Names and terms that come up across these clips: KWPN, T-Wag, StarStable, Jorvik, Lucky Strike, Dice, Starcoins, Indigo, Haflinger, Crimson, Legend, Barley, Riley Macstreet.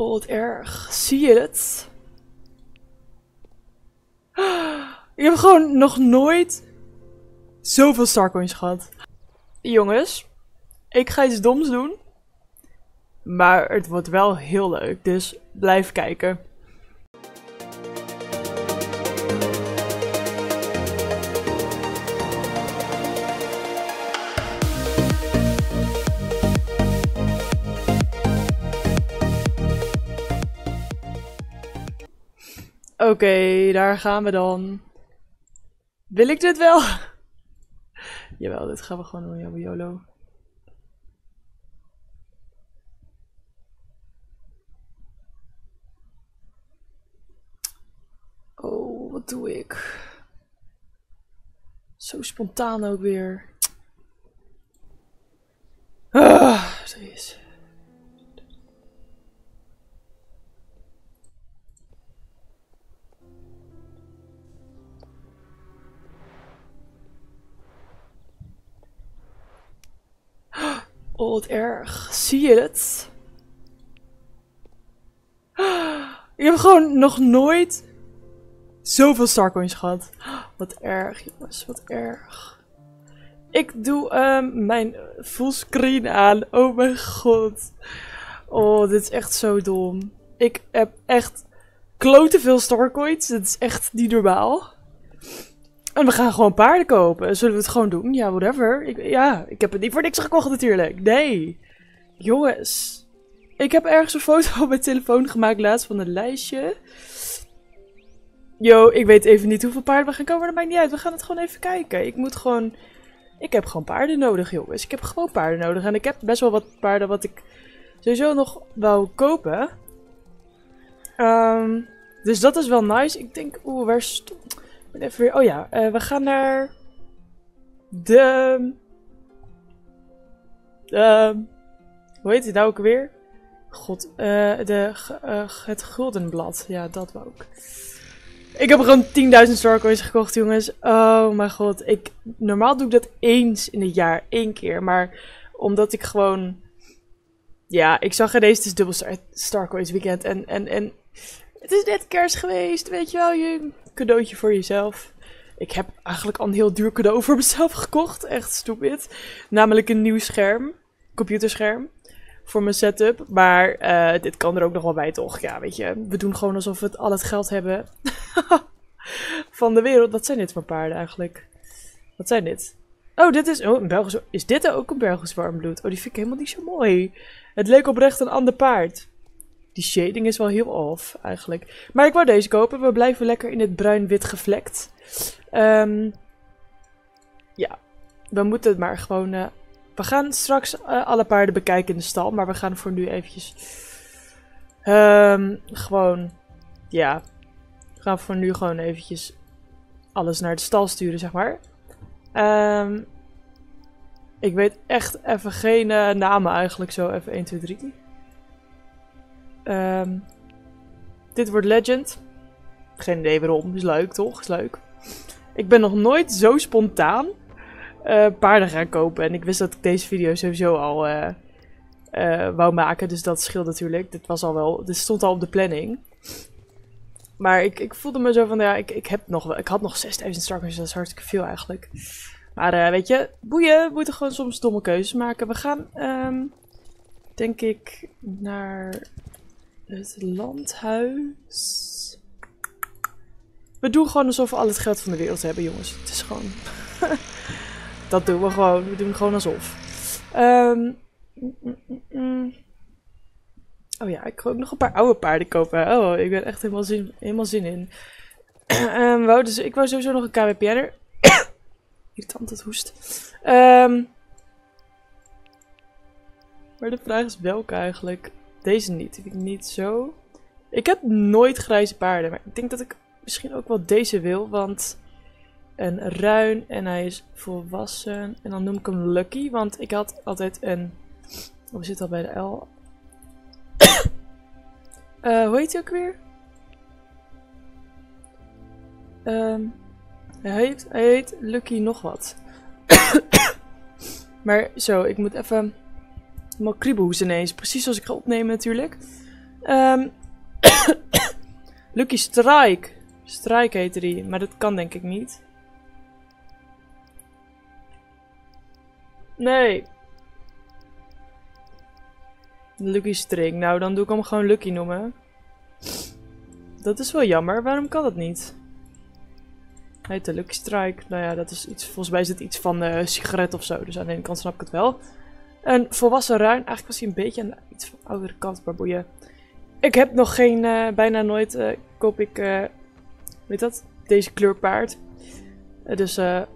Oh, wat erg. Zie je het? Ik heb gewoon nog nooit zoveel Starcoins gehad. Jongens, ik ga iets doms doen. Maar het wordt wel heel leuk, dus blijf kijken. Oké, daar gaan we dan. Wil ik dit wel? Jawel, dit gaan we gewoon doen, jabba YOLO. Oh, wat doe ik? Zo spontaan ook weer. Ah, jezus. Oh, wat erg. Zie je het? Ik heb gewoon nog nooit zoveel Starcoins gehad. Wat erg, jongens. Wat erg. Ik doe mijn fullscreen aan. Oh mijn god. Oh, dit is echt zo dom. Ik heb echt klote veel Starcoins. Dit is echt niet normaal. En we gaan gewoon paarden kopen. Zullen we het gewoon doen? Ja, whatever. Ik heb het niet voor niks gekocht natuurlijk. Nee. Jongens. Ik heb ergens een foto op mijn telefoon gemaakt laatst van een lijstje. Yo, ik weet even niet hoeveel paarden we gaan kopen, maar dat maakt niet uit. We gaan het gewoon even kijken. Ik heb gewoon paarden nodig, jongens. Ik heb gewoon paarden nodig. En ik heb best wel wat paarden wat ik sowieso nog wou kopen. Dus dat is wel nice. Ik denk... Oeh, waar stond... Even weer, oh ja, we gaan naar hoe heet het nou ook weer? God, het Guldenblad. Ja, dat wou ik. Ik heb gewoon 10.000 Starcoins gekocht, jongens. Oh mijn god. Normaal doe ik dat eens in het jaar. 1 keer. Maar omdat ik gewoon... Ja, ik zag ineens, het is dubbel Starcoins weekend. En het is net kerst geweest, weet je wel, je cadeautje voor jezelf. Ik heb eigenlijk al een heel duur cadeau voor mezelf gekocht, echt stupid. Namelijk een nieuw scherm, computerscherm, voor mijn setup. Maar dit kan er ook nog wel bij, toch? Ja, weet je, we doen gewoon alsof we al het geld hebben van de wereld. Wat zijn dit voor paarden eigenlijk? Wat zijn dit? Oh, dit is... Oh, een Belgisch... Is dit ook een Belgisch warmbloed? Oh, die vind ik helemaal niet zo mooi. Het leek oprecht een ander paard. Die shading is wel heel off, eigenlijk. Maar ik wou deze kopen. We blijven lekker in het bruin-wit gevlekt. Ja, we moeten het maar gewoon... we gaan straks alle paarden bekijken in de stal. Maar we gaan voor nu eventjes... gewoon... Ja. We gaan voor nu gewoon eventjes alles naar de stal sturen, zeg maar. Ik weet echt even geen namen eigenlijk zo. Even 1, 2, 3... dit wordt Legend. Geen idee waarom. Is leuk, toch? Is leuk. Ik ben nog nooit zo spontaan paarden gaan kopen. En ik wist dat ik deze video sowieso al wou maken. Dus dat scheelt natuurlijk. Dit stond al op de planning. Maar ik voelde me zo van... Ja, ik had nog 6.000 Starcoins. Dat is hartstikke veel eigenlijk. Maar weet je, boeien. We moeten gewoon soms domme keuzes maken. We gaan, denk ik, naar... Het landhuis. We doen gewoon alsof we al het geld van de wereld hebben, jongens. Het is gewoon... Dat doen we gewoon. We doen gewoon alsof. Oh ja, ik wil ook nog een paar oude paarden kopen. Oh, ik ben echt helemaal zin in. Ik wou sowieso nog een KWPN'er. Irritant, dat hoest. Maar de vraag is welke eigenlijk... Deze niet. Ik vind het niet zo. Ik heb nooit grijze paarden. Maar ik denk dat ik misschien ook wel deze wil. Want een ruin en hij is volwassen. En dan noem ik hem Lucky. Want ik had altijd een... Oh, we zitten al bij de L. Hoe heet hij ook weer? Hij heet Lucky nog wat. Maar zo, ik moet even... Mijn kriebelhoes ineens. Precies zoals ik ga opnemen natuurlijk. Lucky Strike. Strike heette die, maar dat kan denk ik niet. Nee. Lucky Strike. Nou, dan doe ik hem gewoon Lucky noemen. Dat is wel jammer. Waarom kan dat niet? Hij heet de Lucky Strike. Nou ja, dat is iets. Volgens mij is het iets van sigaret of zo. Dus aan de ene kant snap ik het wel. Een volwassen ruin. Eigenlijk was hij een beetje aan de iets van oudere kant, maar boeien. Ik heb nog geen, bijna nooit koop ik, weet dat, deze kleur paard. Dus dan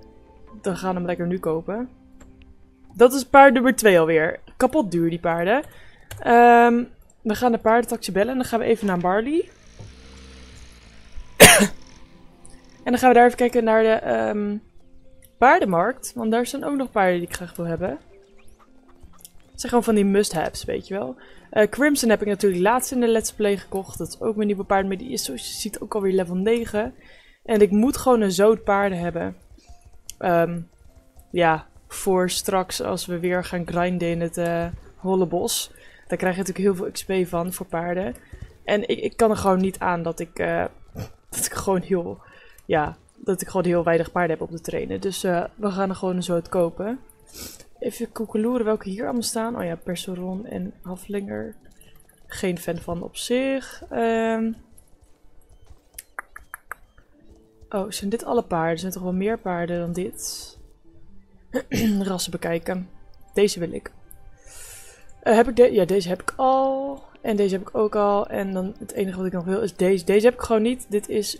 gaan we hem lekker nu kopen. Dat is paard nummer 2 alweer. Kapot duur die paarden. We gaan de paardentaxi bellen en dan gaan we even naar Barley. En dan gaan we daar even kijken naar de paardenmarkt. Want daar zijn ook nog paarden die ik graag wil hebben. Het zijn gewoon van die must-haves, weet je wel. Crimson heb ik natuurlijk laatst in de Let's Play gekocht. Dat is ook mijn nieuwe paard, maar die is zoals je ziet ook alweer level 9. En ik moet gewoon een zoot paarden hebben. Ja, voor straks als we weer gaan grinden in het holle bos. Daar krijg je natuurlijk heel veel XP van voor paarden. En ik kan er gewoon niet aan dat ik gewoon heel weinig paarden heb op de trainen. Dus we gaan er gewoon een zoot kopen. Even koekeloeren welke hier allemaal staan. Oh ja, Perseron en Haflinger. Geen fan van op zich. Oh, zijn dit alle paarden? Er zijn toch wel meer paarden dan dit? Rassen bekijken. Deze wil ik. Heb ik deze? Ja, deze heb ik al. En deze heb ik ook al. En dan het enige wat ik nog wil is deze. Deze heb ik gewoon niet. Dit is...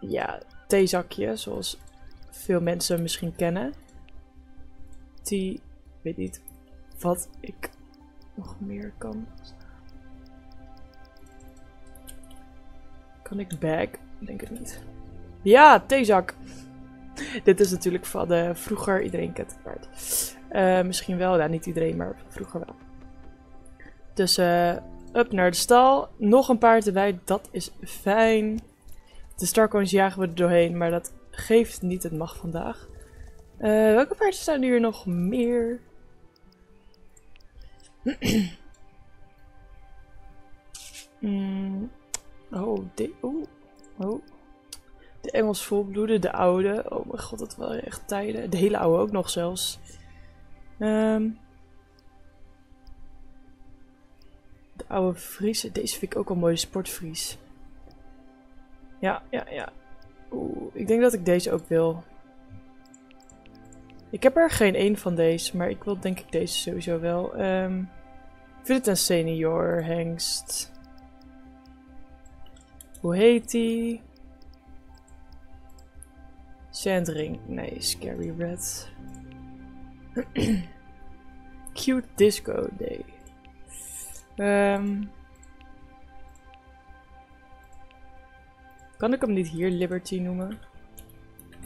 ja, theezakje. Zoals... veel mensen misschien kennen. Die weet niet wat ik nog meer kan. Kan ik bag? Ik denk het niet. Ja, theezak. Dit is natuurlijk van de vroeger. Iedereen kent het paard. Misschien wel. Nou, niet iedereen, maar vroeger wel. Dus up naar de stal. Nog een paard erbij. Dat is fijn. De Starcoins jagen we er doorheen, maar dat geeft niet, het mag vandaag. Welke paarden staan hier nog meer? De Engels volbloeden, de oude. Oh mijn god, dat waren echt tijden. De hele oude ook nog zelfs. De oude Friese. Deze vind ik ook wel mooi, de sportvries. Ja, ja, ja. Oeh, ik denk dat ik deze ook wil. Ik heb er geen één van deze, maar ik wil denk ik deze sowieso wel. Ik vind het een senior hengst. Hoe heet die? Sandring. Nee, Scary Red. Cute Disco Day. Kan ik hem niet hier Liberty noemen?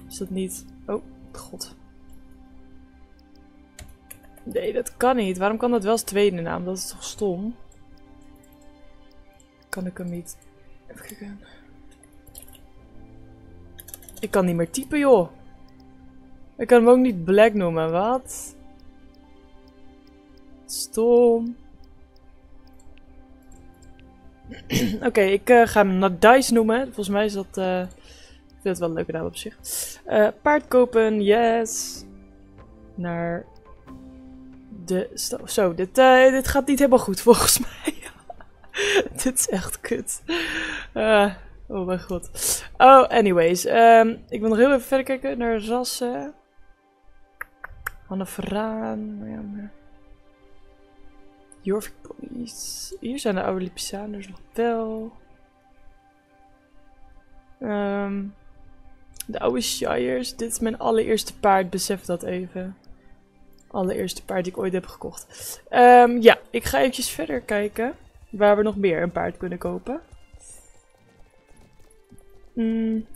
Is dat niet... Oh, god. Nee, dat kan niet. Waarom kan dat wel als tweede naam? Dat is toch stom? Kan ik hem niet... Even kijken. Ik kan niet meer typen, joh. Ik kan hem ook niet Black noemen. Wat? Stom. Oké, ik ga hem naar Dice noemen. Volgens mij is dat... ik vind het wel een leuke naam op zich. Paard kopen, yes. Naar... de... Zo, dit gaat niet helemaal goed volgens mij. Dit is echt kut. Oh mijn god. Oh, anyways. Ik wil nog heel even verder kijken naar rassen. Hanna Verraan. Ja, maar... Jorvik ponies. Hier zijn de oude Lipisaners nog wel. De oude Shires. Dit is mijn allereerste paard. Besef dat even. Allereerste paard die ik ooit heb gekocht. Ja, ik ga eventjes verder kijken. Waar we nog meer een paard kunnen kopen. Even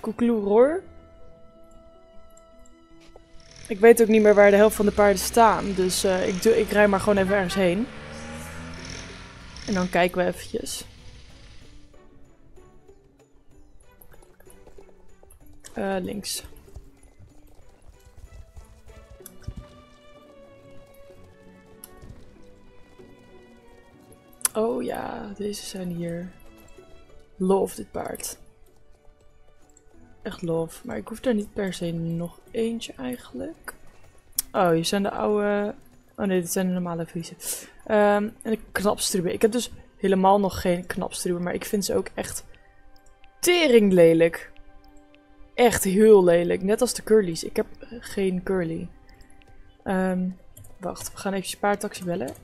koekloer hoor. Ik weet ook niet meer waar de helft van de paarden staan, dus ik rij maar gewoon even ergens heen. En dan kijken we eventjes. Links. Oh ja, deze zijn hier. Love dit paard. Echt love. Maar ik hoef daar niet per se nog eentje eigenlijk. Oh, hier zijn de oude... Oh nee, dit zijn de normale vriezen. En de knapstruben. Ik heb dus helemaal nog geen knapstruben, maar ik vind ze ook echt tering lelijk. Echt heel lelijk. Net als de curlies. Ik heb geen curly. Wacht, we gaan even paardtaxi bellen.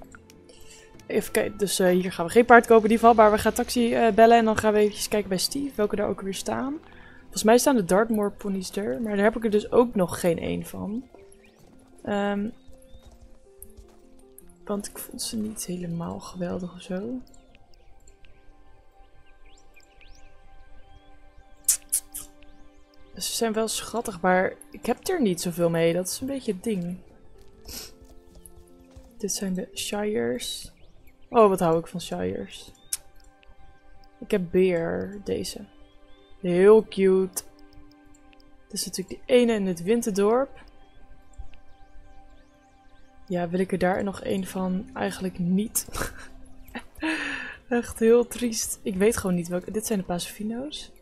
Even kijken, dus hier gaan we geen paard kopen in ieder geval. Maar we gaan taxi bellen en dan gaan we even kijken bij Steve welke daar ook weer staan. Volgens mij staan de Dartmoor ponies er. Maar daar heb ik er dus ook nog geen één van. Want ik vond ze niet helemaal geweldig of zo. Ze zijn wel schattig, maar ik heb er niet zoveel mee. Dat is een beetje het ding. Dit zijn de Shires. Oh, wat hou ik van Shires. Ik heb Beer, deze. Heel cute. Dit is natuurlijk die ene in het winterdorp. Ja, wil ik er daar nog één van? Eigenlijk niet. Echt heel triest. Ik weet gewoon niet welke. Dit zijn de Pacifino's.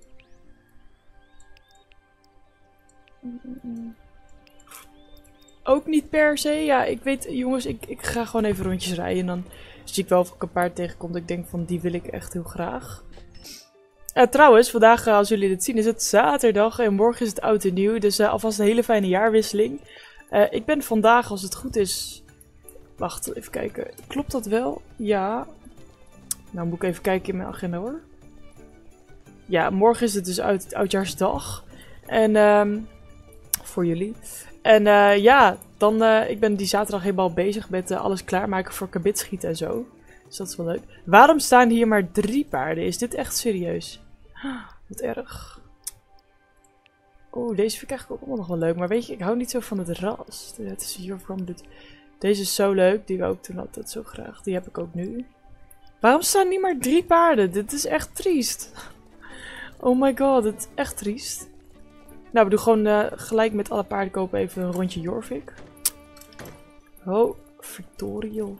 Ook niet per se. Ja, ik weet, jongens, ik ga gewoon even rondjes rijden. En dan zie ik wel of ik een paard tegenkom. Ik denk van, die wil ik echt heel graag. Trouwens, vandaag, als jullie dit zien, is het zaterdag. En morgen is het oud en nieuw. Dus alvast een hele fijne jaarwisseling. Ik ben vandaag, als het goed is... Wacht, even kijken. Klopt dat wel? Ja. Nou, moet ik even kijken in mijn agenda, hoor. Ja, morgen is het dus oudjaarsdag. En, voor jullie. En ja, dan, ik ben die zaterdag helemaal bezig met alles klaarmaken voor kabitschieten en zo. Dus dat is wel leuk. Waarom staan hier maar 3 paarden? Is dit echt serieus? Wat erg. Oeh, deze vind ik eigenlijk ook allemaal nog wel leuk. Maar weet je, ik hou niet zo van het ras. Het is hier from dit. Deze is zo leuk. Die we ook toen altijd zo graag. Die heb ik ook nu. Waarom staan niet maar 3 paarden? Dit is echt triest. Oh my god, het is echt triest. Nou, we doen gewoon gelijk met alle paarden kopen even een rondje Jorvik. Oh, verdorie joh.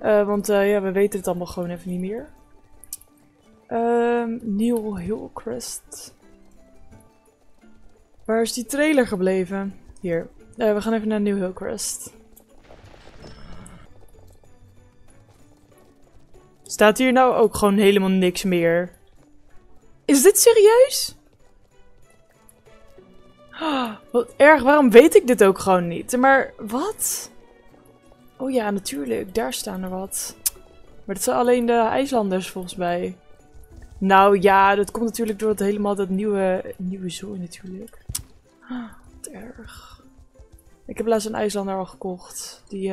Want ja, we weten het allemaal gewoon even niet meer. Neil Hillcrest. Waar is die trailer gebleven? Hier. We gaan even naar New Hillcrest. Staat hier nou ook gewoon helemaal niks meer? Is dit serieus? Oh, wat erg. Waarom weet ik dit ook gewoon niet? Maar wat? Oh ja, natuurlijk. Daar staan er wat. Maar dat zijn alleen de IJslanders volgens mij. Nou ja, dat komt natuurlijk door het helemaal dat nieuwe zooi natuurlijk. Oh, wat erg. Ik heb laatst een IJslander al gekocht. Die,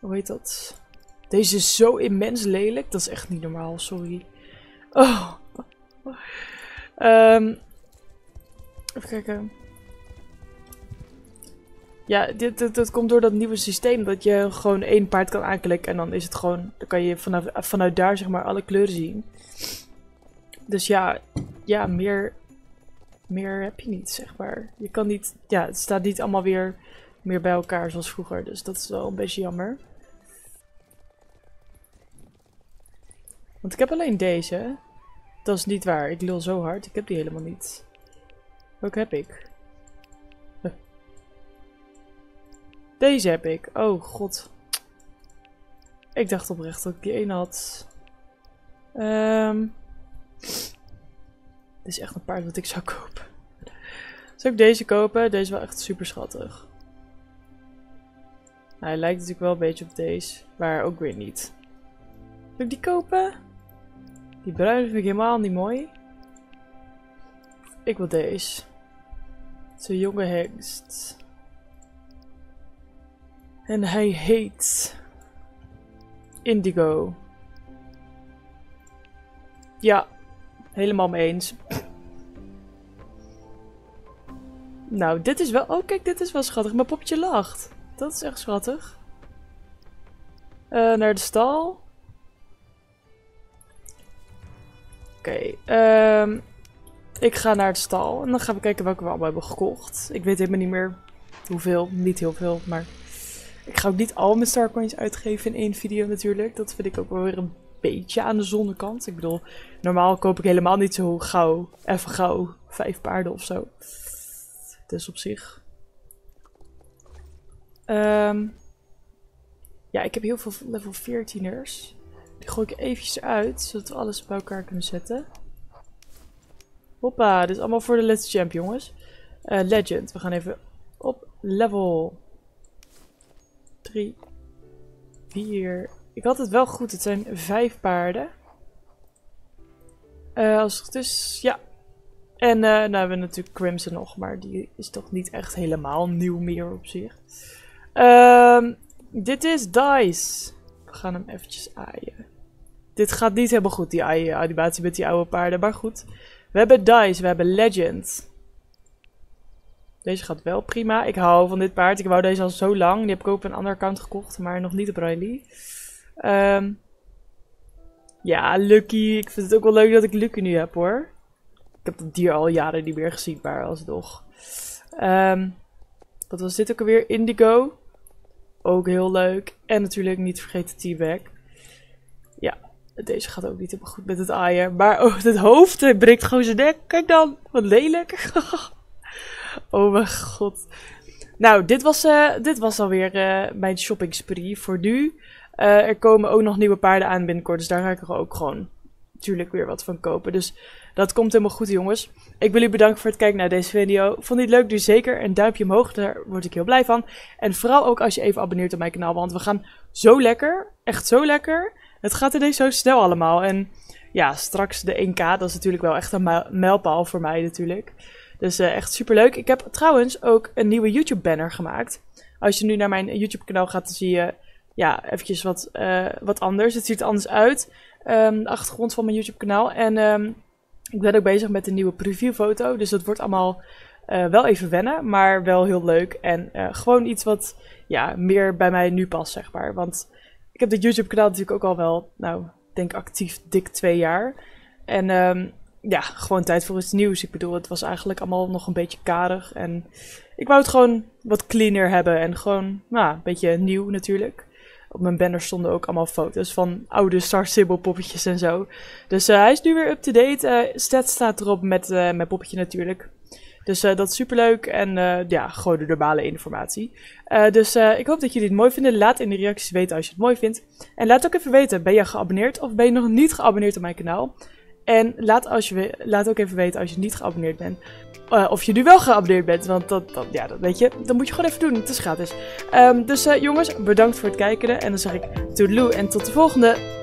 hoe heet dat? Deze is zo immens lelijk. Dat is echt niet normaal, sorry. Oh. Even kijken. Ja, dit komt door dat nieuwe systeem. Dat je gewoon 1 paard kan aanklikken. En dan is het gewoon... Dan kan je vanuit daar zeg maar alle kleuren zien. Dus ja, meer heb je niet zeg maar. Je kan niet... Ja, het staat niet allemaal weer meer bij elkaar zoals vroeger. Dus dat is wel een beetje jammer. Want ik heb alleen deze. Dat is niet waar. Ik lul zo hard. Ik heb die helemaal niet. Welke heb ik? Deze heb ik. Oh god. Ik dacht oprecht dat ik die één had. Dit is echt een paard wat ik zou kopen. Zou ik deze kopen? Deze is wel echt super schattig. Nou, hij lijkt natuurlijk wel een beetje op deze. Maar ook weer niet. Zou ik die kopen? Die bruine vind ik helemaal niet mooi. Ik wil deze. Het is een jonge hengst. En hij heet Indigo. Ja, helemaal mee eens. Nou, dit is wel... Oh, kijk, dit is wel schattig. Mijn popje lacht. Dat is echt schattig. Naar de stal. Oké, ik ga naar de stal. En dan gaan we kijken welke we allemaal hebben gekocht. Ik weet helemaal niet meer hoeveel. Niet heel veel, maar... Ik ga ook niet al mijn Starcoins uitgeven in één video natuurlijk. Dat vind ik ook wel weer een beetje aan de zonnekant. Ik bedoel, normaal koop ik helemaal niet zo gauw, even gauw, 5 paarden of zo. Dus op zich. Ja, ik heb heel veel level 14ers. Die gooi ik eventjes uit, zodat we alles bij elkaar kunnen zetten. Hoppa, dit is allemaal voor de Let's Champ, jongens. Legend, we gaan even op level 3, 4. Ik had het wel goed, het zijn 5 paarden. Als het goed is, ja. En nou hebben we natuurlijk Crimson nog, maar die is toch niet echt helemaal nieuw meer op zich. Dit is Dice. We gaan hem eventjes aaien. Dit gaat niet helemaal goed, die animatie met die oude paarden, maar goed. We hebben Dice, we hebben Legend. Deze gaat wel prima. Ik hou van dit paard. Ik wou deze al zo lang. Die heb ik ook op een ander account gekocht, maar nog niet op Riley. Ja, Lucky. Ik vind het ook wel leuk dat ik Lucky nu heb, hoor. Ik heb dat dier al jaren niet meer gezien, maar alsnog. Wat was dit ook alweer? Indigo. Ook heel leuk. En natuurlijk niet vergeten T-Wag. Ja, deze gaat ook niet helemaal goed met het aaien. Maar oh, het hoofd, hij breekt gewoon zijn nek. Kijk dan, wat lelijk. Oh mijn god. Nou, dit was alweer mijn shopping spree voor nu. Er komen ook nog nieuwe paarden aan binnenkort. Dus daar ga ik er ook gewoon natuurlijk weer wat van kopen. Dus dat komt helemaal goed, jongens. Ik wil jullie bedanken voor het kijken naar deze video. Vond je het leuk? Doe zeker een duimpje omhoog. Daar word ik heel blij van. En vooral ook als je even abonneert op mijn kanaal. Want we gaan zo lekker. Echt zo lekker. Het gaat ineens zo snel allemaal. En ja, straks de 1K. Dat is natuurlijk wel echt een mijlpaal voor mij natuurlijk. Dus echt super leuk. Ik heb trouwens ook een nieuwe YouTube banner gemaakt. Als je nu naar mijn YouTube kanaal gaat, dan zie je ja, eventjes wat anders. Het ziet er anders uit. De achtergrond van mijn YouTube kanaal. En ik ben ook bezig met een nieuwe previewfoto. Dus dat wordt allemaal wel even wennen. Maar wel heel leuk. En gewoon iets wat ja, meer bij mij nu past, zeg maar. Want ik heb dit YouTube kanaal natuurlijk ook al wel, nou, ik denk actief dik 2 jaar. En ja, gewoon tijd voor iets nieuws. Ik bedoel, het was eigenlijk allemaal nog een beetje karig. En ik wou het gewoon wat cleaner hebben. En gewoon, nou, een beetje nieuw natuurlijk. Op mijn banner stonden ook allemaal foto's van oude StarStable poppetjes en zo. Dus hij is nu weer up-to-date. Stats staat erop met mijn poppetje natuurlijk. Dus dat is superleuk. En ja, gewoon de normale informatie. Dus ik hoop dat jullie het mooi vinden. Laat in de reacties weten als je het mooi vindt. En laat ook even weten, ben je geabonneerd of ben je nog niet geabonneerd op mijn kanaal? En laat ook even weten als je niet geabonneerd bent. Of je nu wel geabonneerd bent. Want ja, dat weet je. Dat moet je gewoon even doen. Het is gratis. Dus jongens, bedankt voor het kijken. En dan zeg ik toedeloe en tot de volgende.